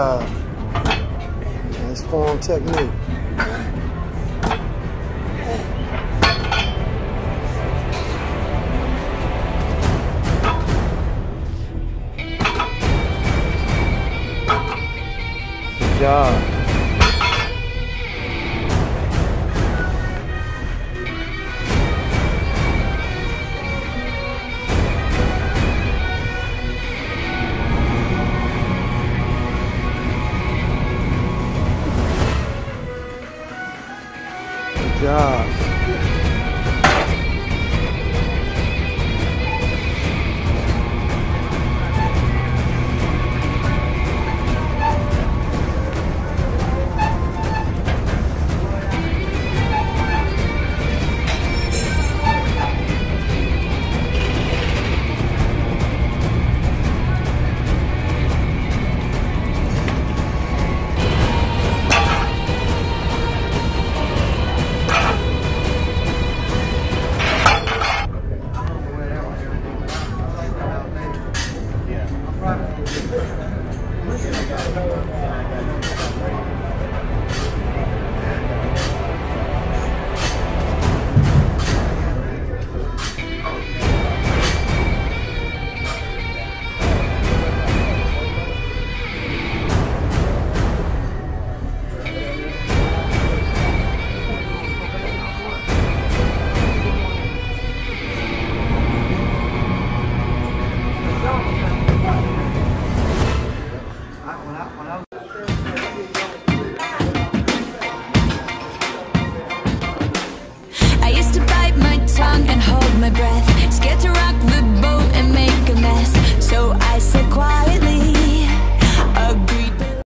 job. That's form technique. Good job. Good job. My breath.